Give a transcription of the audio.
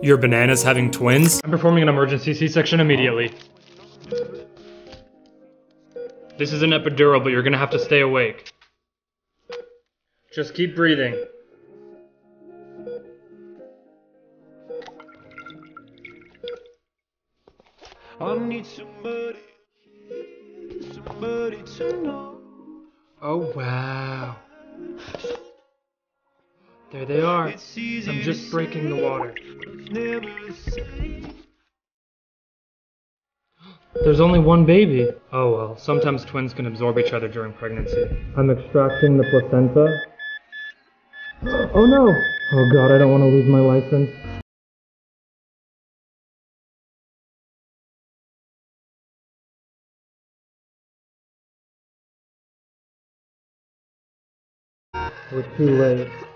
Your banana's having twins? I'm performing an emergency C-section immediately. This is an epidural, but you're gonna have to stay awake. Just keep breathing. I need somebody to know. Oh wow. There they are. I'm just breaking the water. There's only one baby. Oh well, sometimes twins can absorb each other during pregnancy. I'm extracting the placenta. Oh no! Oh god, I don't want to lose my license. We're too late.